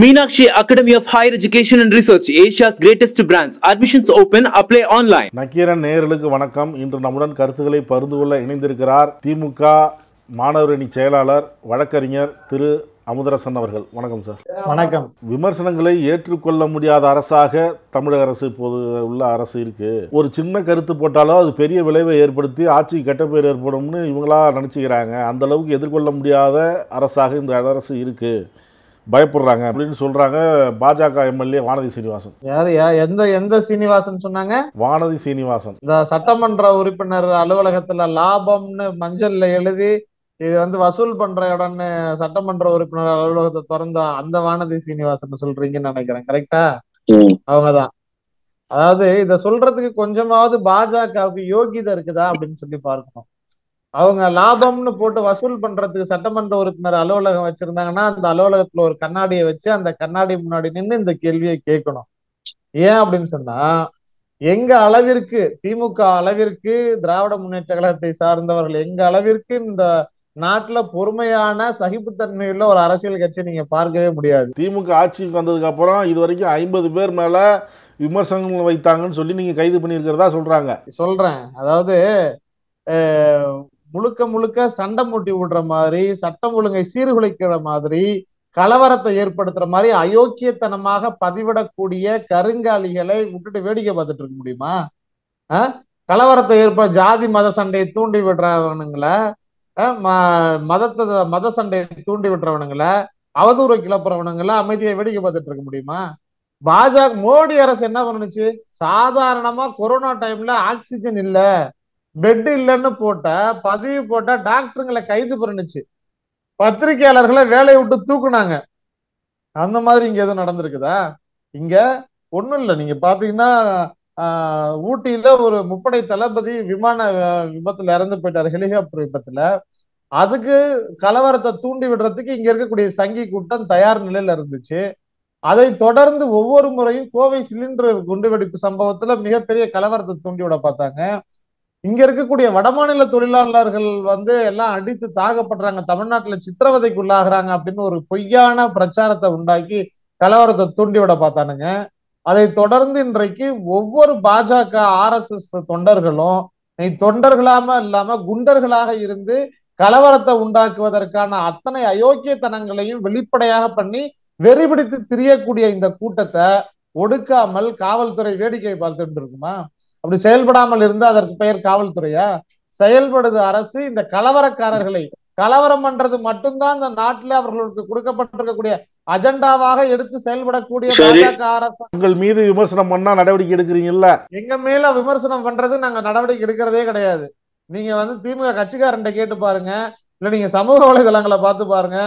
Meenakshi Academy of Higher Education and Research, Asia's greatest brands. Admissions open, apply online. Nakiran நேயர்களுக்கு வணக்கம். இன்று நம்முடன் கருத்துக்களை பகிர்ந்து கொள்ள இணைந்திருக்கிறார் திமுக மாணவரணி செயலாளர் வழக்கறிஞர் திரு அமுதரசன் அவர்கள். வணக்கம் சார். வணக்கம். விமர்சனங்களை ஏற்றுக்கொள்ள முடியாத அரசாக தமிழக அரசு இப்போது உள்ள அரசு இருக்கு. ஒரு சின்ன கருத்து போட்டாலோ அது பெரிய விளைவை ஏற்படுத்தி ஆட்சி கெட்ட பேர் ஏற்படும்னு இவங்களா நினைச்சுக்கிறாங்க. அந்த அளவுக்கு எதிர்கொள்ள முடியாத அரசாக இந்த அரசு இருக்கு. பயப்படுறாங்க அப்படின்னு சொல்றாங்க பாஜக எம்எல்ஏ வானதி சீனிவாசன். யார் எந்த சீனிவாசன் சொன்னாங்க? வானதி சீனிவாசன். இந்த சட்டமன்ற உறுப்பினர் அலுவலகத்துல லாபம்னு மஞ்சள்ல எழுதி இது வசூல் பண்ற இடம்னு சட்டமன்ற உறுப்பினர் அலுவலகத்தை திறந்தா அந்த வானதி சீனிவாசன் சொல்றீங்கன்னு நினைக்கிறேன். கரெக்டா? அவங்கதான். அதாவது இத சொல்றதுக்கு கொஞ்சமாவது பாஜகவுக்கு யோகிதா இருக்குதா அப்படின்னு சொல்லி பார்க்கணும். அவங்க லாபம்னு போட்டு வசூல் பண்றதுக்கு சட்டமன்ற உறுப்பினர் அலுவலகம் வச்சிருந்தாங்கன்னா அந்த அலுவலகத்துல ஒரு கண்ணாடியை வச்சு அந்த கண்ணாடி முன்னாடி நின்று இந்த கேள்வியை கேட்கணும். ஏன் அப்படின்னு சொன்னா, எங்க அளவிற்கு திமுக அளவிற்கு திராவிட முன்னேற்ற கழகத்தை சார்ந்தவர்கள் எங்க அளவிற்கு இந்த நாட்டுல பொறுமையான சகிப்புத்தன்மை உள்ள ஒரு அரசியல் கட்சியை நீங்க பார்க்கவே முடியாது. திமுக ஆட்சிக்கு வந்ததுக்கு அப்புறம் இது வரைக்கும் 50 பேர் மேல விமர்சனங்கள் வைத்தாங்கன்னு சொல்லி நீங்க கைது பண்ணியிருக்கிறதா சொல்றாங்க. சொல்றேன். அதாவது முழுக்க முழுக்க சண்டை மூட்டி விடுற மாதிரி, சட்டம் ஒழுங்கை சீர்குலைக்கிற மாதிரி, கலவரத்தை ஏற்படுத்துற மாதிரி அயோக்கியத்தனமாக பதிவிடக்கூடிய கருங்காலிகளை விட்டுட்டு வேடிக்கை பார்த்துட்டு இருக்க முடியுமா? கலவரத்தை ஏற்படுத்த ஜாதி மத சண்டையை தூண்டி விடுறவனுங்களை, மத சண்டையை தூண்டி விடுறவனுங்களை, அவதூறு கிளப்புறவனுங்களை அமைதியை வேடிக்கை பார்த்துட்டு இருக்க முடியுமா? பாஜக மோடி அரசு என்ன பண்ணுச்சு? சாதாரணமா கொரோனா டைம்ல ஆக்சிஜன் இல்லை பெட் இல்லைன்னு போட்ட பதவி போட்டா டாக்டருங்களை கைது பண்ணிச்சு, பத்திரிகையாளர்களை வேலையை விட்டு தூக்குனாங்க. அந்த மாதிரி இங்க எதுவும் நடந்திருக்குதா? இங்க ஒண்ணும் இல்லை. நீங்க பாத்தீங்கன்னா ஊட்டியில ஒரு முப்படை தளபதி விமான விபத்துல இறந்து போயிட்டாரு, ஹெலிகாப்டர் விபத்துல. அதுக்கு கலவரத்தை தூண்டி விடுறதுக்கு இங்க இருக்கக்கூடிய சங்கி கூட்டம் தயார் நிலையில இருந்துச்சு. அதை தொடர்ந்து ஒவ்வொரு முறையும் கோவை சிலிண்டர் குண்டுவெடிப்பு சம்பவத்துல மிகப்பெரிய கலவரத்தை தூண்டி விட பார்த்தாங்க. இங்க இருக்கக்கூடிய வடமாநில தொழிலாளர்கள் எல்லாம் அடித்து தாக்கப்படுறாங்க, தமிழ்நாட்டுல சித்திரவதைக்கு உள்ளாகிறாங்க அப்படின்னு ஒரு பொய்யான பிரச்சாரத்தை உண்டாக்கி கலவரத்தை தூண்டிவிட பார்த்தானுங்க. அதை தொடர்ந்து இன்றைக்கு ஒவ்வொரு பாஜக RSS தொண்டர்களும் தொண்டர்களாம இல்லாம குண்டர்களாக இருந்து கலவரத்தை உண்டாக்குவதற்கான அத்தனை அயோக்கியத்தனங்களையும் வெளிப்படையாக பண்ணி வெறிபிடித்து திரியக்கூடிய இந்த கூட்டத்தை ஒடுக்காமல் காவல்துறை வேடிக்கை பார்த்துட்டு இருக்குமா? அப்படி செயல்படாமல் இருந்து அதற்கு பெயர் காவல்துறையா? செயல்படுது அரசு. இந்த கலவரக்காரர்களை கலவரம் பண்றது மட்டும்தான் இந்த நாட்டில் அவர்களுக்கு கொடுக்கப்பட்டிருக்கக்கூடிய அஜெண்டாவாக எடுத்து செயல்படக்கூடிய பாஜக அரசு. உங்கள் மீது விமர்சனம் பண்ணா நடவடிக்கை எடுக்கிறீங்கல்ல? எங்க மேல விமர்சனம் பண்றது நாங்க நடவடிக்கை எடுக்கிறதே கிடையாது. நீங்க திமுக கட்சிக்காரன்ட்ட கேட்டு பாருங்க, இல்ல நீங்க சமூக வலைதளங்களை பார்த்து பாருங்க,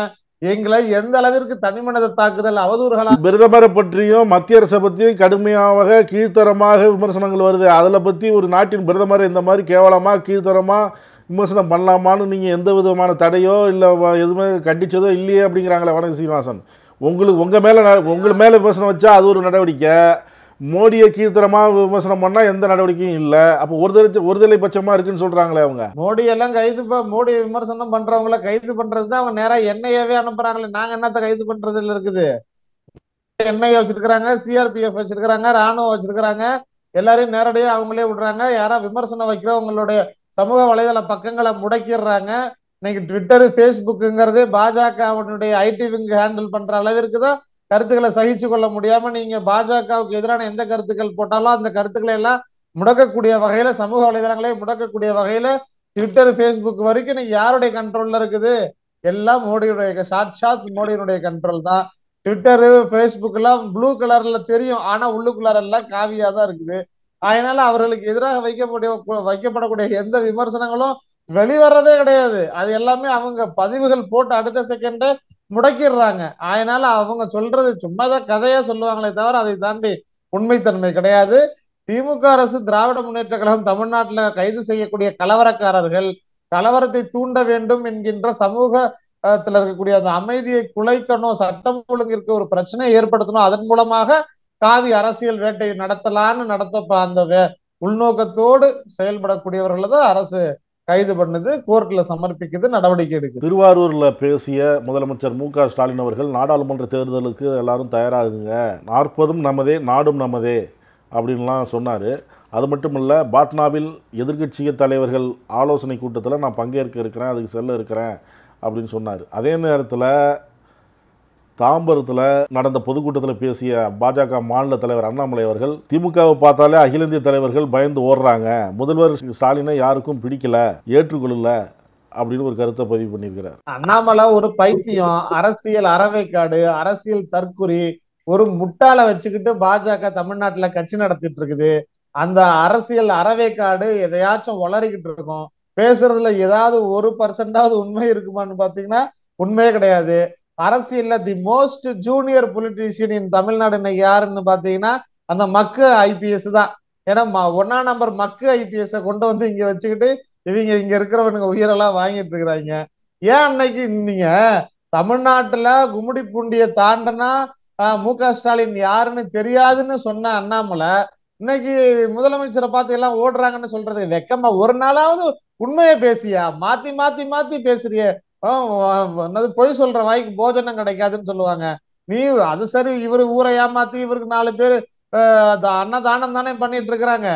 எங்களை எந்த அளவிற்கு தனிமனித தாக்குதல் அவதூறுகளா பிரதமரை பற்றியும் மத்திய அரசை பற்றியும் கடுமையாக கீழ்த்தரமாக விமர்சனங்கள் வருது. அதில் பற்றி ஒரு நாட்டின் பிரதமரை இந்த மாதிரி கேவலமாக கீழ்த்தரமாக விமர்சனம் பண்ணலாமான்னு நீங்கள் எந்த விதமான தடையோ இல்லை எதுவுமே கண்டிச்சதோ இல்லையே அப்படிங்கிறாங்களே வணக்கம் சீனிவாசன். உங்கள் மேலே விமர்சனம் வச்சா அது ஒரு நடவடிக்கை, மோடியை கீழ்த்தரமாக விமர்சனம் பண்ணா எந்த நடவடிக்கையும் இல்லை. அப்போ ஒருதலைபட்சமா இருக்குன்னு சொல்றாங்களே அவங்க. மோடியெல்லாம் மோடி விமர்சனம் பண்றவங்கள கைது பண்றதுதான் அவங்க நேரா என்ஐஏவே அனுப்புறாங்களே. நாங்க என்னத்த கைது பண்றதுல இருக்குது? என்ஐஏ வச்சிருக்கிறாங்க, CRPF வச்சிருக்கிறாங்க, ராணுவம் வச்சிருக்கிறாங்க, எல்லாரையும் நேரடியாக அவங்களே விடுறாங்க. யாரா விமர்சனம் வைக்கிறவங்களுடைய சமூக வலைதள பக்கங்களை முடக்கிடுறாங்க. இன்னைக்கு ட்விட்டரு ஃபேஸ்புக்குங்கிறதே பாஜகவுடைய IT விங் ஹேண்டில் பண்ற அளவிற்கு தான் கருத்துக்களை சகிச்சு கொள்ள முடியாம நீங்க பாஜகவுக்கு எதிரான எந்த கருத்துக்கள் போட்டாலும் அந்த கருத்துக்களை எல்லாம் முடக்கக்கூடிய வகையில, சமூக வலைதளங்களை முடக்கக்கூடிய வகையில ட்விட்டர் ஃபேஸ்புக் வரைக்கும் இன்னைக்கு யாருடைய கண்ட்ரோல்ல இருக்குது? எல்லாம் மோடியுடைய சாட்சாத் மோடியினுடைய கண்ட்ரோல் தான். ட்விட்டரு ஃபேஸ்புக் எல்லாம் ப்ளூ கலர்ல தெரியும், ஆனா உள்ளுக்குள்ளார எல்லாம் காவியா தான் இருக்குது. அதனால அவர்களுக்கு எதிராக வைக்கப்படக்கூடிய எந்த விமர்சனங்களும் வெளிவரதே கிடையாது. அது எல்லாமே அவங்க பதிவுகள் போட்டு அடுத்த செகண்டே முடக்கிடுறாங்க. அதனால அவங்க சொல்றது சும்மாதான் கதையா சொல்லுவாங்களே தவிர அதை தாண்டி உண்மைத்தன்மை கிடையாது. திமுக அரசு திராவிட முன்னேற்ற கழகம் தமிழ்நாட்டுல கைது செய்யக்கூடிய கலவரக்காரர்கள், கலவரத்தை தூண்ட வேண்டும் என்கின்ற சமூகத்துல இருக்கக்கூடிய அந்த அமைதியை குலைக்கணும், சட்டம் ஒழுங்கிற்கு ஒரு பிரச்சனையை ஏற்படுத்தணும், அதன் மூலமாக காவி அரசியல் வேட்டையை நடத்தலான்னு அந்த உள்நோக்கத்தோடு செயல்படக்கூடியவர்கள் தான் அரசு கைது பண்ணது, கோர்ட்ல சமர்ப்பிக்குது, நடவடிக்கை எடுக்குது. திருவாரூர்ல பேசிய முதலமைச்சர் மு க ஸ்டாலின் அவர்கள் நாடாளுமன்ற தேர்தலுக்கு எல்லாரும் தயாராகுங்க, 40ம் நமதே நாடும் நமதே அப்படின்லாம் சொன்னார். அது மட்டும் இல்லை, பாட்னாவில் எதிர்க்கட்சிய தலைவர்கள் ஆலோசனை கூட்டத்தில் நான் பங்கேற்க இருக்கிறேன், அதுக்கு செல்ல இருக்கிறேன் அப்படின்னு சொன்னார். அதே நேரத்தில் தாம்பரத்தில் நடந்த பொதுக்கூட்டத்தில் பேசிய பாஜக மாநில தலைவர் அண்ணாமலை அவர்கள் திமுகவை பார்த்தாலே அகில இந்திய தலைவர்கள் பயந்து ஓடுறாங்க, முதல்வர் ஸ்டாலினை யாருக்கும் பிடிக்கல, ஏற்றுக்கொள்ளல அப்படின்னு ஒரு கருத்தை பதிவு பண்ணியிருக்கிறார். அண்ணாமலை ஒரு பைத்தியம், அரசியல் அறவைக்காடு, அரசியல் தற்குறி, ஒரு முட்டாளை வச்சுக்கிட்டு பாஜக தமிழ்நாட்டுல கட்சி நடத்திட்டு இருக்குது. அந்த அரசியல் அறவைக்காடு எதையாச்சும் வளரிக்கிட்டு இருக்கும். பேசுறதுல ஏதாவது 1% உண்மை இருக்குமான்னு பாத்தீங்கன்னா உண்மையே கிடையாது. அரசியல்ல the most junior politician in Tamil Nadu இன்னைக்கு யாருன்னு பாத்தீங்கன்னா அந்த மக்கு ஐபிஎஸ் தான். ஏன்னா 1ஆம் நம்பர் மக்கு ஐபிஎஸ் கொண்டு வந்து இங்க வச்சுக்கிட்டு இவங்க இங்க இருக்கிறவனுங்க உயிரெல்லாம் வாங்கிட்டு இருக்கிறாங்க. ஏன் அன்னைக்கு நீங்க தமிழ்நாட்டுல கும்முடி பூண்டிய தாண்டனா மு க ஸ்டாலின் யாருன்னு தெரியாதுன்னு சொன்ன அண்ணாமலை இன்னைக்கு முதலமைச்சரை பார்த்து எல்லாம் ஓடுறாங்கன்னு சொல்றது வெக்கமா? ஒரு நாளாவது உண்மையை பேசியா? மாத்தி மாத்தி மாத்தி பேசுறிய, பொய் சொல்ற வாய்க்கு போஜனம் கிடைக்காதுன்னு சொல்லுவாங்க. நீ அது சரி, இவரு ஊரை ஏமாத்தி இவருக்கு 4 பேர் அன்னதானம் தானே பண்ணிட்டு இருக்கிறாங்க.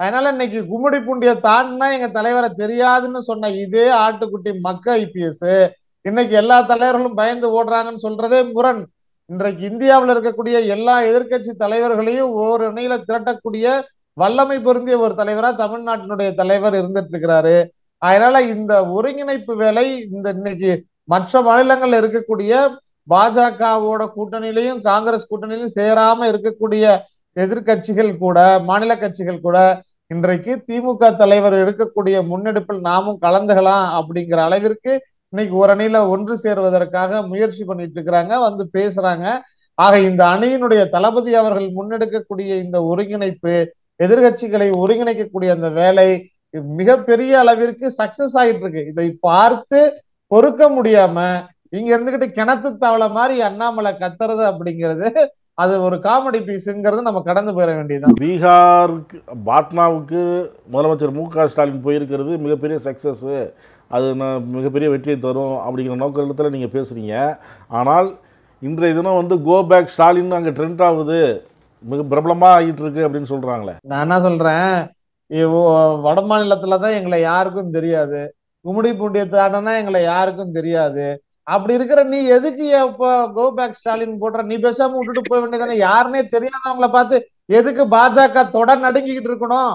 அதனால இன்னைக்கு கும்முடி பூண்டிய தாண்டினா எங்க தலைவரை தெரியாதுன்னு சொன்ன இதே ஆட்டுக்குட்டி மக்க ஐபிஎஸ் இன்னைக்கு எல்லா தலைவர்களும் பயந்து ஓடுறாங்கன்னு சொல்றதே முரண். இன்றைக்கு இந்தியாவில் இருக்கக்கூடிய எல்லா எதிர்கட்சி தலைவர்களையும் ஒரு இணையில திரட்டக்கூடிய வல்லமை பொருந்திய ஒரு தலைவரா தமிழ்நாட்டினுடைய தலைவர் இருந்துட்டு இருக்கிறாரு. அதனால இந்த ஒருங்கிணைப்பு வேலை இன்னைக்கு மற்ற மாநிலங்கள்ல இருக்கக்கூடிய பாஜகவோட கூட்டணியிலையும் காங்கிரஸ் கூட்டணியிலையும் சேராம இருக்கக்கூடிய எதிர்கட்சிகள் கூட, மாநில கட்சிகள் கூட இன்றைக்கு திமுக தலைவர் எடுக்கக்கூடிய முன்னெடுப்பில் நாமும் கலந்துகலாம் அப்படிங்கிற அளவிற்கு இன்னைக்கு ஒரு அணியில ஒன்று சேருவதற்காக முயற்சி பண்ணிட்டு இருக்கிறாங்க, வந்து பேசுறாங்க. ஆக இந்த அணியினுடைய தளபதி அவர்கள் முன்னெடுக்கக்கூடிய இந்த ஒருங்கிணைப்பு, எதிர்கட்சிகளை ஒருங்கிணைக்கக்கூடிய அந்த வேலை மிகப்பெரிய அளவிற்கு சக்சஸ் ஆயிட்டு இருக்கு. இதை பார்த்து பொறுக்க முடியாம இங்க இருந்துகிட்டு கிணத்து தவளை மாதிரி அண்ணாமலை கத்துறது அப்படிங்கிறது அது ஒரு காமெடி பீஸுங்கிறது நம்ம கடந்து போயிட வேண்டியதுதான். பீகாருக்கு, பாட்னாவுக்கு முதலமைச்சர் மு க ஸ்டாலின் போயிருக்கிறது மிகப்பெரிய சக்ஸஸ்ஸு, அது மிகப்பெரிய வெற்றியை தரும் அப்படிங்கிற நோக்கத்தில் நீங்கள் பேசுகிறீங்க. ஆனால் இன்றைய தினம் வந்து கோ பேக் ஸ்டாலின் அங்கே ட்ரெண்ட் ஆகுது, மிக பிரபலமாக ஆகிட்டு இருக்கு அப்படின்னு சொல்கிறாங்களே. நான் என்ன சொல்கிறேன், வட மாநிலத்தில் தான் எங்களை யாருக்கும் தெரியாது, கும்முடி பூண்டிய தாண்டனா எங்களை யாருக்கும் தெரியாது, அப்படி இருக்கிற நீ எதுக்கு இப்போ கோ பேக் ஸ்டாலின் போடுற? நீ பேசாம விட்டுட்டு போய் வேண்டியதானே. யாருன்னே தெரியாதவங்களை பார்த்து எதுக்கு பாஜக தொட நடுங்கிக்கிட்டு இருக்கணும்?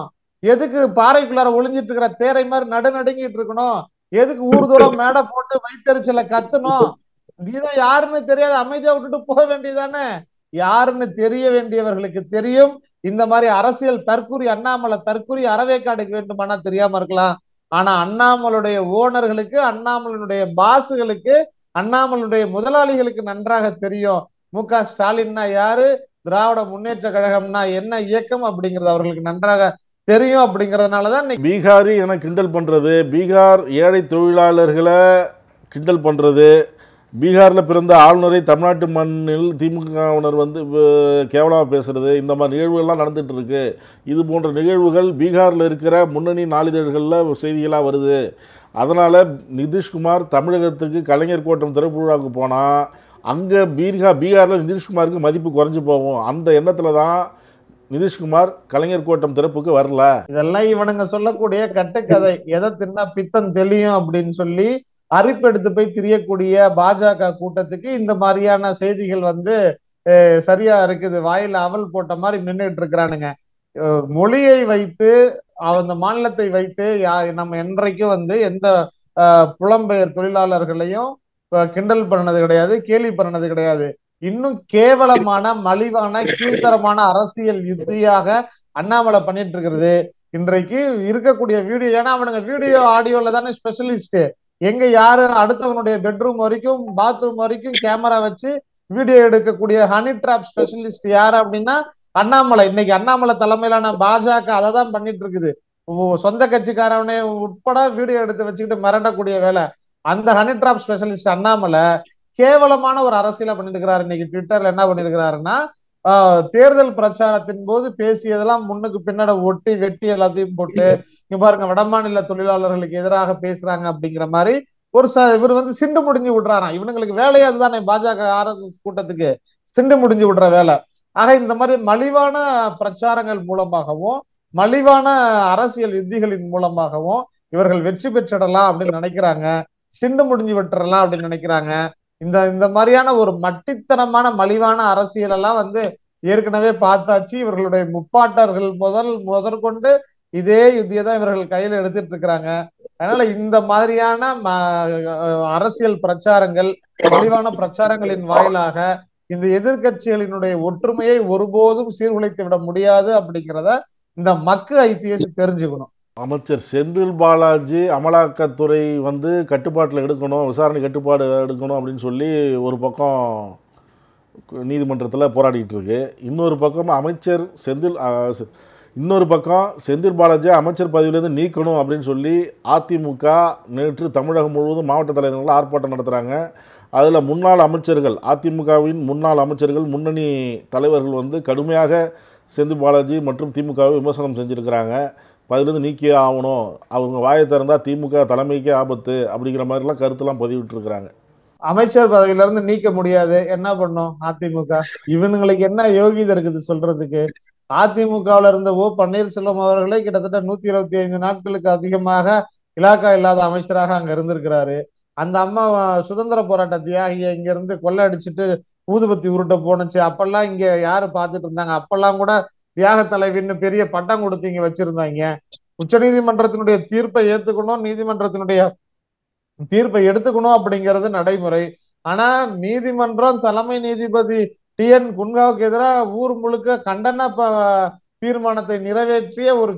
எதுக்கு பாறைக்குள்ளார ஒளிஞ்சிட்டு இருக்கிற தேரை மாதிரி நடு நடுங்கிட்டு இருக்கணும்? எதுக்கு ஊர் தூரம் மேடை போட்டு வைத்தறிச்சல கத்தணும்? நீதான் யாருன்னு தெரியாது, அமைதியா விட்டுட்டு போக வேண்டியதானே. யாருன்னு தெரிய வேண்டியவர்களுக்கு தெரியும். இந்த மாதிரி அரசியல் தற்குறி அண்ணாமலை தற்குறி அறவேக்காடுக்க வேண்டுமானா தெரியாம இருக்கலாம். ஆனா அண்ணாமலுடைய ஓனர்களுக்கு, அண்ணாமலுடைய பாசுகளுக்கு, அண்ணாமலுடைய முதலாளிகளுக்கு நன்றாக தெரியும் மு க ஸ்டாலின்னா யாரு, திராவிட முன்னேற்ற கழகம்னா என்ன இயக்கம் அப்படிங்கிறது அவர்களுக்கு நன்றாக தெரியும். அப்படிங்கிறதுனாலதான் பீகாரி என கிண்டல் பண்றது, பீகார் ஏழை தொழிலாளர்களை கிண்டல் பண்றது, பீகாரில் பிறந்த ஆளுநரை தமிழ்நாட்டு மண்ணில் திமுகவினர் வந்து கேவலமாக பேசுகிறது, இந்த மாதிரி நிகழ்வுகள்லாம் நடந்துகிட்டு இருக்கு. இது போன்ற நிகழ்வுகள் பீகாரில் இருக்கிற முன்னணி நாளிதழ்களில் செய்திகளாக வருது. அதனால் நிதிஷ்குமார் தமிழகத்துக்கு கலைஞர் கோட்டம் திறப்பு விழாவுக்கு போனால் அங்கே பீகாரில் நிதிஷ்குமாருக்கு மதிப்பு குறைஞ்சி போகும். அந்த எண்ணத்தில் தான் நிதிஷ்குமார் கலைஞர் கோட்டம் திறப்புக்கு வரல. இதெல்லாம் இவனுங்க சொல்லக்கூடிய கட்டுக்கதை. எதை தின்னா பித்தம் தெளியும் அப்படின்னு சொல்லி அரிப்பெடுத்து போய் திரியக்கூடிய பாஜக கூட்டத்துக்கு இந்த மாதிரியான செய்திகள் வந்து சரியா இருக்குது. வாயில அவல் போட்ட மாதிரி நின்றுட்டு இருக்கிறானுங்க. மொழியை வைத்து, அந்த மாநிலத்தை வைத்து நம்ம என்றைக்கும் வந்து எந்த புலம்பெயர் தொழிலாளர்களையும் கிண்டல் பண்ணது கிடையாது, கேலி பண்ணது கிடையாது. இன்னும் கேவலமான, மலிவான, கீழ்த்தரமான அரசியல் யுத்தியாக அண்ணாமலை பண்ணிட்டு இருக்கிறது இன்றைக்கு இருக்கக்கூடிய வீடியோ. ஏன்னா அவனுங்க வீடியோ ஆடியோல தானே ஸ்பெஷலிஸ்ட். எங்க யாரு அடுத்தவனுடைய பெட்ரூம் வரைக்கும், பாத்ரூம் வரைக்கும் கேமரா வச்சு வீடியோ எடுக்கக்கூடிய ஹனி டிராப் ஸ்பெஷலிஸ்ட் யாரு அப்படின்னா அண்ணாமலை. இன்னைக்கு அண்ணாமலை தலைமையிலான பாஜக அதை தான் பண்ணிட்டு இருக்குது. சொந்த கட்சிக்காரவனே உட்பட வீடியோ எடுத்து வச்சுக்கிட்டு மிரட்டக்கூடிய வேலை. அந்த ஹனி டிராப் ஸ்பெஷலிஸ்ட் அண்ணாமலை கேவலமான ஒரு அரசியலை பண்ணிட்டு இருக்கிறாரு. இன்னைக்கு ட்விட்டர்ல என்ன பண்ணிருக்கிறாருன்னா, தேர்தல் பிரச்சாரத்தின் போது பேசியதெல்லாம் முன்னுக்கு பின்னாடி ஒட்டி வெட்டி எல்லாத்தையும் போட்டு இங்க பாருங்க வடமாநில தொழிலாளர்களுக்கு எதிராக பேசுறாங்க அப்படிங்கிற மாதிரி ஒரு இவர் வந்து சிண்டு முடிஞ்சு விடுறாராம். இவனுங்களுக்கு வேலையே அதுதானே, பாஜக RSS கூட்டத்துக்கு சிண்டு முடிஞ்சு விடுற வேலை. ஆக இந்த மாதிரி மலிவான பிரச்சாரங்கள் மூலமாகவும் மலிவான அரசியல் யுத்திகளின் மூலமாகவும் இவர்கள் வெற்றி பெற்றிடலாம் அப்படின்னு நினைக்கிறாங்க, சிண்டு முடிஞ்சு விட்டுறலாம் அப்படின்னு நினைக்கிறாங்க. இந்த இந்த மாதிரியான ஒரு மட்டித்தனமான மலிவான அரசியல் எல்லாம் வந்து ஏற்கனவே பார்த்தாச்சு. இவர்களுடைய முப்பாட்டர்கள் முதற்கொண்டு இதே யுத்தியை தான் இவர்கள் கையில எடுத்துட்டு இருக்கிறாங்க. அதனால இந்த மாதிரியான அரசியல் பிரச்சாரங்கள் மலிவான பிரச்சாரங்களின் வாயிலாக இந்த எதிர்கட்சிகளினுடைய ஒற்றுமையை ஒருபோதும் சீர்குலைத்து விட முடியாது அப்படிங்கிறத இந்த மக்கு IPS தெரிஞ்சுக்கணும். அமைச்சர் செந்தில் பாலாஜி அமலாக்கத்துறை வந்து கட்டுப்பாட்டில் எடுக்கணும், விசாரணை கட்டுப்பாடு எடுக்கணும் அப்படின்னு சொல்லி ஒரு பக்கம் நீதிமன்றத்தில் போராடிக்கிட்டு இருக்கு. இன்னொரு பக்கம் செந்தில் பாலாஜியை அமைச்சர் பதவியிலேருந்து நீக்கணும் அப்படின்னு சொல்லி அதிமுக நேற்று தமிழகம் முழுவதும் மாவட்ட தலைவர்கள் ஆர்ப்பாட்டம் நடத்துகிறாங்க. அதில் முன்னாள் அமைச்சர்கள், அதிமுகவின் முன்னாள் அமைச்சர்கள், முன்னணி தலைவர்கள் வந்து கடுமையாக செந்தில் பாலாஜி மற்றும் திமுகவை விமர்சனம் செஞ்சுருக்கிறாங்க. அதிலிருந்து நீக்கியே ஆகணும், அவங்க வாயை திறந்தால் திமுக தலைமைக்கே ஆபத்து அப்படிங்கிற மாதிரிலாம் கருத்துலாம் பதிவிட்டுருக்கிறாங்க. அமைச்சர் பதவியிலிருந்து நீக்க முடியாது, என்ன பண்ணும் அதிமுக? இவனுங்களுக்கு என்ன யோகிதை இருக்குது சொல்றதுக்கு? அதிமுகவில் இருந்த ஓ பன்னீர்செல்வம் அவர்களே கிட்டத்தட்ட 125 நாட்களுக்கு அதிகமாக இலாக்கா இல்லாத அமைச்சராக அங்கே இருந்திருக்கிறாரு. அந்த அம்மா சுதந்திர போராட்ட தியாகியை இங்கிருந்து கொள்ளை அடிச்சுட்டு ஊதுபத்தி உருட்ட போனுச்சு. அப்பெல்லாம் இங்கே யாரு பார்த்துட்டு இருந்தாங்க? அப்பெல்லாம் கூட தியாக தலைவின்னு பெரிய பட்டம் கொடுத்து இங்க வச்சிருந்தாங்க. உச்ச நீதிமன்றத்தினுடைய தீர்ப்பை ஏத்துக்கணும், நீதிமன்றத்தினுடைய தீர்ப்பை எடுத்துக்கணும் அப்படிங்கிறது நடைமுறை. ஆனா நீதிமன்றம் தலைமை நீதிபதி TN குன்ஹாவுக்கு எதிராக ஊர் முழுக்க கண்டன தீர்மானத்தை நிறைவேற்றிய ஒரு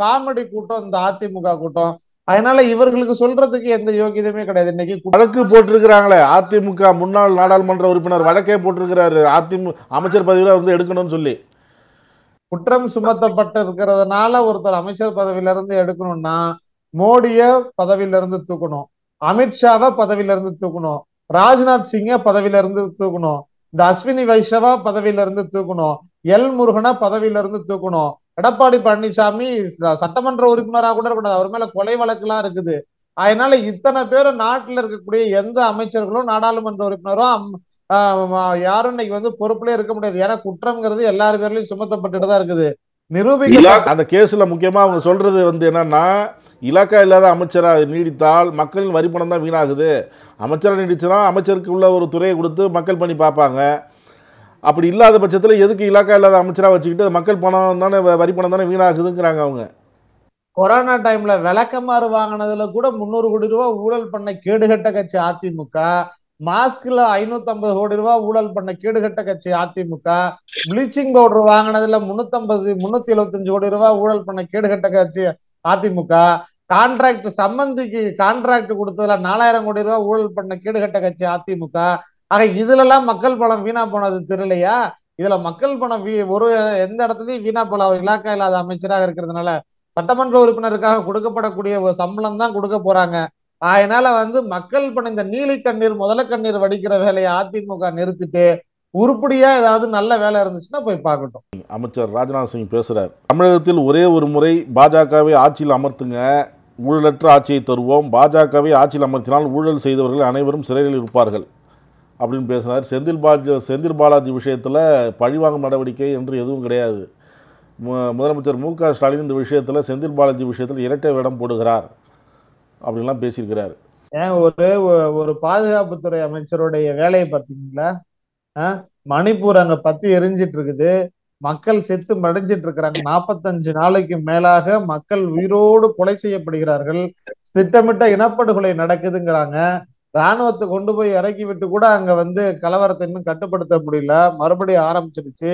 காமெடி கூட்டம் இந்த அதிமுக கூட்டம். அதனால இவர்களுக்கு சொல்றதுக்கு எந்த யோகியதமே கிடையாது. இன்னைக்கு வழக்கு போட்டிருக்கிறாங்களே, அதிமுக முன்னாள் நாடாளுமன்ற உறுப்பினர் வழக்கே போட்டிருக்கிறாரு அமைச்சர் பதவியில வந்து எடுக்கணும்னு சொல்லி. குற்றம் சுமத்தப்பட்டு இருக்கிறதுனால ஒருத்தர் அமைச்சர் பதவியிலிருந்து எடுக்கணும்னா மோடியை பதவியிலிருந்து தூக்கணும், அமித்ஷாவை பதவியிலிருந்து தூக்கணும், ராஜ்நாத் சிங்கை பதவியிலிருந்து தூக்கணும், இந்த அஸ்வினி வைஷ்ணவா பதவியிலிருந்து தூக்கணும், L. முருகனை பதவியிலிருந்து தூக்கணும். எடப்பாடி பழனிசாமி சட்டமன்ற உறுப்பினராக கூட இருக்கக்கூடாது, அவர் மேல கொலை வழக்குலாம் இருக்குது. அதனால இத்தனை பேர் நாட்டில் இருக்கக்கூடிய எந்த அமைச்சர்களும் நாடாளுமன்ற உறுப்பினரும் யாரும் இன்னைக்கு வந்து பொறுப்புலேயே இருக்க முடியாது. ஏன்னா குற்றம்ங்கிறது எல்லாரு பேர்லையும் சுமத்தப்பட்டுட்டு தான் இருக்குது. நிரூபிக்க அந்த கேஸ்ல முக்கியமா அவங்க சொல்றது வந்து என்னன்னா, இலாக்கா இல்லாத அமைச்சராக நீடித்தால் மக்களின் வரி பணம் தான் வீணாகுது. அமைச்சராக நீடிச்சுன்னா அமைச்சருக்கு உள்ள ஒரு துறையை கொடுத்து மக்கள் பண்ணி பார்ப்பாங்க. அப்படி இல்லாத பட்சத்தில் எதுக்கு இலாக்கா இல்லாத அமைச்சராக வச்சுக்கிட்டு மக்கள் பணம் தானே, வரி பணம் தானே வீணாகுதுங்கிறாங்க அவங்க. கொரோனா டைம்ல விளக்கமாறு வாங்கினதுல கூட 300 கோடி ரூபா ஊழல் பண்ண கேடுகட்ட கட்சி அதிமுக, மாஸ்க்ல 550 கோடி ரூபா ஊழல் பண்ண கேடுகட்ட கட்சி அதிமுக, பிளீச்சிங் பவுடர் வாங்கினதுல 375 கோடி ரூபா ஊழல் பண்ண கேடுகட்ட கட்சி அதிமுக, கான்ட்ராக்ட் சம்பந்திக்கு கான்ட்ராக்ட் கொடுத்ததுல 4000 கோடி ரூபா ஊழல் பண்ண கேடுகட்ட கட்சி அதிமுக. ஆக இதுல எல்லாம் மக்கள் பணம் வீணா போனது தெரியலையா? இதுல மக்கள் பணம் ஒரு எந்த இடத்துலயும் வீணா போல. அவர் இலாக்கா இல்லாத அமைச்சராக இருக்கிறதுனால சட்டமன்ற உறுப்பினருக்காக கொடுக்கப்படக்கூடிய ஒரு சம்பளம் தான் கொடுக்க போறாங்க. அதனால வந்து மக்கள் பண்ண இந்த நீலி கண்ணீர் முதல கண்ணீர் வடிக்கிற வேலையை அதிமுக நிறுத்திட்டு உருப்படியா ஏதாவது நல்ல வேலை இருந்துச்சுன்னா போய் பார்க்கட்டும். அமைச்சர் ராஜ்நாத் சிங் பேசுறாரு, தமிழகத்தில் ஒரே ஒரு முறை பாஜகவை ஆட்சியில் அமர்த்துங்க, ஊழலற்ற ஆட்சியை தருவோம், பாஜகவை ஆட்சியில் அமர்த்தினால் ஊழல் செய்தவர்கள் அனைவரும் சிறையில் இருப்பார்கள் அப்படின்னு பேசினார். செந்தில் பாலாஜி விஷயத்தில் பழிவாங்கும் நடவடிக்கை என்று எதுவும் கிடையாது. முதலமைச்சர் MK ஸ்டாலின் இந்த விஷயத்தில், செந்தில் பாலாஜி விஷயத்தில் இரட்டை வேடம் போடுகிறார் அப்படின்லாம் பேசியிருக்கிறார். ஒரு பாதுகாப்புத்துறை அமைச்சருடைய வேலையை பார்த்தீங்களா? மணிப்பூர் அங்க பத்தி எரிஞ்சிட்டு இருக்குது, மக்கள் செத்து மடிஞ்சிட்டு இருக்கிறாங்க. 45 நாளைக்கு மேலாக மக்கள் உயிரோடு கொலை செய்யப்படுகிறார்கள், திட்டமிட்ட இனப்படுகொலை நடக்குதுங்கிறாங்க. இராணுவத்தை கொண்டு போய் இறக்கி விட்டு கூட அங்க வந்து கலவரத்தை இன்னும் கட்டுப்படுத்த முடியல, மறுபடியும் ஆரம்பிச்சிருச்சு.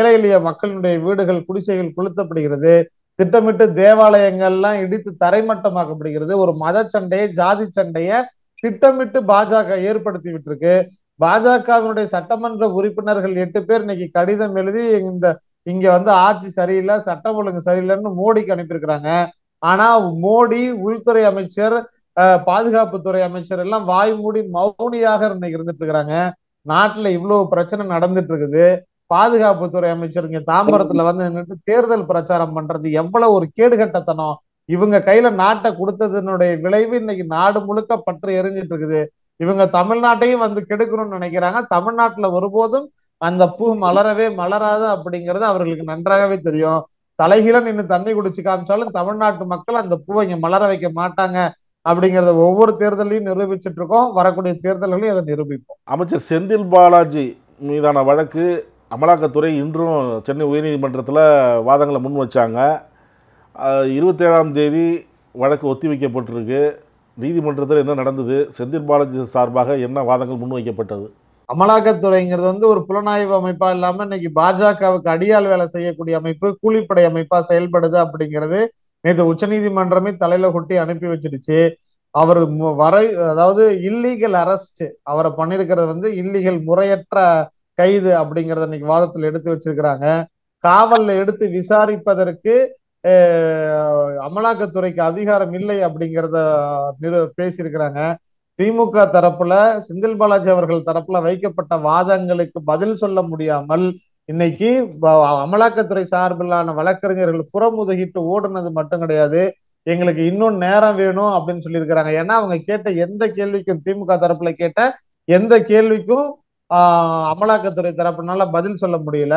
ஏழை எளிய மக்களுடைய வீடுகள் குடிசைகள் கொளுத்தப்படுகிறது, திட்டமிட்டு தேவாலயங்கள்லாம் இடித்து தரைமட்டமாக்கப்படுகிறது. ஒரு மத சண்டையை ஜாதி சண்டையை திட்டமிட்டு பாஜக ஏற்படுத்தி விட்டு இருக்கு. பாஜகவினுடைய சட்டமன்ற உறுப்பினர்கள் 8 பேர் இன்னைக்கு கடிதம் எழுதி இங்க வந்து ஆட்சி சரியில்லை, சட்டம் ஒழுங்கு சரியில்லைன்னு மோடிக்கு அனுப்பியிருக்கிறாங்க. ஆனா மோடி உள்துறை அமைச்சர் பாதுகாப்புத்துறை அமைச்சர் எல்லாம் வாய் மூடி மௌனியாக இருந்துட்டு இருக்கிறாங்க. நாட்டுல இவ்வளவு பிரச்சனை நடந்துட்டு இருக்குது. பாதுகாப்புத்துறை அமைச்சர் இங்க தாம்பரத்துல வந்து நின்று தேர்தல் பிரச்சாரம் பண்றது எவ்வளவு ஒரு கேடுகட்டத்தனம், இவங்க கையில நாட்டை கொடுத்ததுனுடைய விளைவு இன்னைக்கு நாடு முழுக்க பற்று எரிஞ்சிட்டு இருக்குது. இவங்க தமிழ்நாட்டையும் வந்து கெடுக்கணும்னு நினைக்கிறாங்க. தமிழ்நாட்டுல ஒருபோதும் அந்த பூ மலரவே மலராது அப்படிங்கிறது அவர்களுக்கு நன்றாகவே தெரியும். தலைகீழ நின்று தண்ணி குடிச்சு காமிச்சாலும் தமிழ்நாட்டு மக்கள் அந்த பூவை இங்க மலர வைக்க மாட்டாங்க அப்படிங்கிறத ஒவ்வொரு தேர்தலையும் நிரூபிச்சுட்டு இருக்கோம். வரக்கூடிய தேர்தல்களையும் அதை நிரூபிப்போம். அமைச்சர் செந்தில் பாலாஜி மீதான வழக்கு அமலாக்கத்துறை இன்றும் சென்னை உயர்நீதிமன்றத்தில் வாதங்களை முன் வச்சாங்க. 27ஆம் தேதி வழக்கு ஒத்தி வைக்கப்பட்டிருக்கு. நீதிமன்றத்தில் என்ன நடந்தது? செந்தில் பாலாஜி சார்பாக என்ன வாதங்கள் முன்வைக்கப்பட்டது? அமலாக்கத்துறைங்கிறது வந்து ஒரு புலனாய்வு அமைப்பா இல்லாமல் இன்னைக்கு பாஜகவுக்கு அடியால் வேலை செய்யக்கூடிய அமைப்பு, கூலிப்படை அமைப்பா செயல்படுது அப்படிங்கிறது நேற்று உச்சநீதிமன்றமே தலையில கொட்டி அனுப்பி வச்சிடுச்சு. அவர் அதாவது இல்லீகல் அரெஸ்ட் அவரை பண்ணிருக்கிறது வந்து இல்லீகல் முறையற்ற கைது அப்படிங்கிறத இன்னைக்கு வாதத்தில் எடுத்து வச்சிருக்கிறாங்க. காவல்ல எடுத்து விசாரிப்பதற்கு அமலாக்கத்துறைக்கு அதிகாரம் இல்லை அப்படிங்கிறத பேசியிருக்கிறாங்க. திமுக தரப்புல செந்தில் பாலாஜி அவர்கள் தரப்புல வைக்கப்பட்ட வாதங்களுக்கு பதில் சொல்ல முடியாமல் இன்னைக்கு அமலாக்கத்துறை சார்பிலான வழக்கறிஞர்கள் புறமுதுகிட்டு ஓடுனது மட்டும் கிடையாது, எங்களுக்கு இன்னும் நேரம் வேணும் அப்படின்னு சொல்லியிருக்கிறாங்க. ஏன்னா அவங்க கேட்ட எந்த கேள்விக்கும், திமுக தரப்புல கேட்ட எந்த கேள்விக்கும் அமலாக்கத்துறை தரப்புனால பதில் சொல்ல முடியல.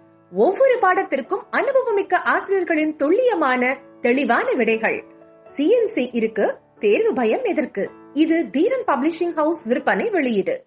ஒவ்வொரு பாடத்திற்கும் அனுபவமிக்க ஆசிரியர்களின் துல்லியமான தெளிவான விடைகள். CNC இருக்கு, தேர்வு பயம் எதற்கு? இது தீரன் பப்ளிஷிங் ஹவுஸ் விற்பனை வெளியீடு.